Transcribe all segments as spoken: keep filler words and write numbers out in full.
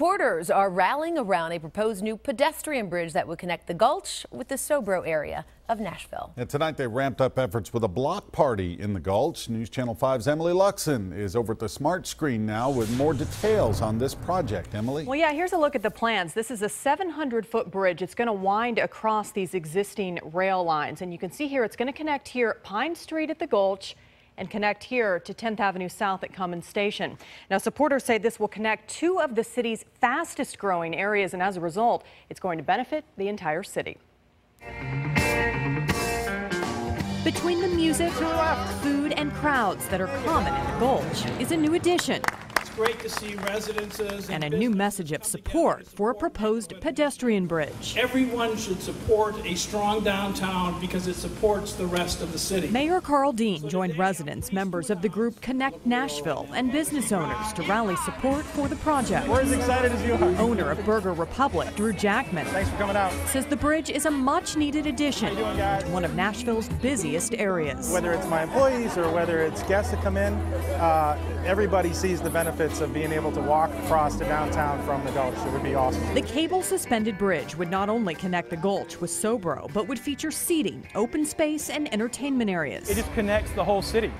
Supporters are rallying around a proposed new pedestrian bridge that would connect the Gulch with the Sobro area of Nashville. And tonight they ramped up efforts with a block party in the Gulch. News Channel five's Emily Luxon is over at the smart screen now with more details on this project. Emily? Well, yeah, here's a look at the plans. This is a seven hundred foot bridge. It's going to wind across these existing rail lines. And you can see here it's going to connect here at Pine Street at the Gulch and connect here to tenth avenue South at Cummins Station. Now, supporters say this will connect two of the city's fastest growing areas, and as a result, it's going to benefit the entire city. Between the music, food, and crowds that are common in the Gulch is a new addition. It's great to see residences and, and a new message of support for a proposed pedestrian bridge. Everyone should support a strong downtown because it supports the rest of the city. Mayor Carl Dean joined residents, members of the group Connect Nashville, and business owners to rally support for the project. We're as excited as you are. Owner of Burger Republic, Drew Jackman, thanks for coming out, says the bridge is a much-needed addition to one of Nashville's busiest areas. Whether it's my employees or whether it's guests that come in, uh, everybody sees the benefits of being able to walk across to downtown from the Gulch. It would be awesome. The cable suspended bridge would not only connect the Gulch with Sobro, but would feature seating, open space, and entertainment areas. It just connects the whole city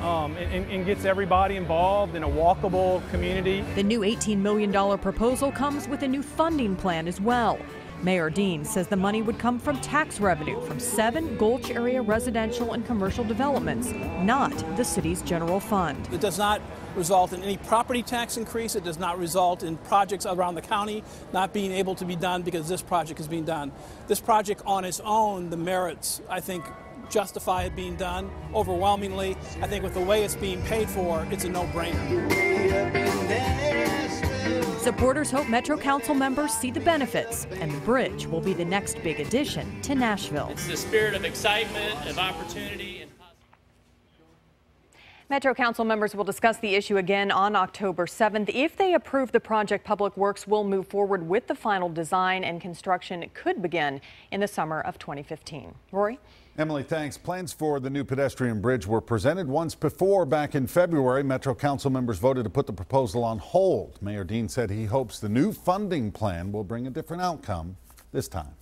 um, and, and gets everybody involved in a walkable community. The new eighteen million dollar proposal comes with a new funding plan as well. Mayor Dean says the money would come from tax revenue from seven Gulch area residential and commercial developments, not the city's general fund. It does not result in any property tax increase. It does not result in projects around the county not being able to be done because this project is being done. This project on its own, the merits, I think, justify it being done overwhelmingly. I think with the way it's being paid for, it's a no-brainer. Supporters hope Metro Council members see the benefits, and the bridge will be the next big addition to Nashville. It's the spirit of excitement, of opportunity. And Metro Council members will discuss the issue again on October seventh. If they approve the project, Public Works will move forward with the final design, and construction could begin in the summer of twenty fifteen. Rory? Emily, thanks. Plans for the new pedestrian bridge were presented once before back in February. Metro Council members voted to put the proposal on hold. Mayor Dean said he hopes the new funding plan will bring a different outcome this time.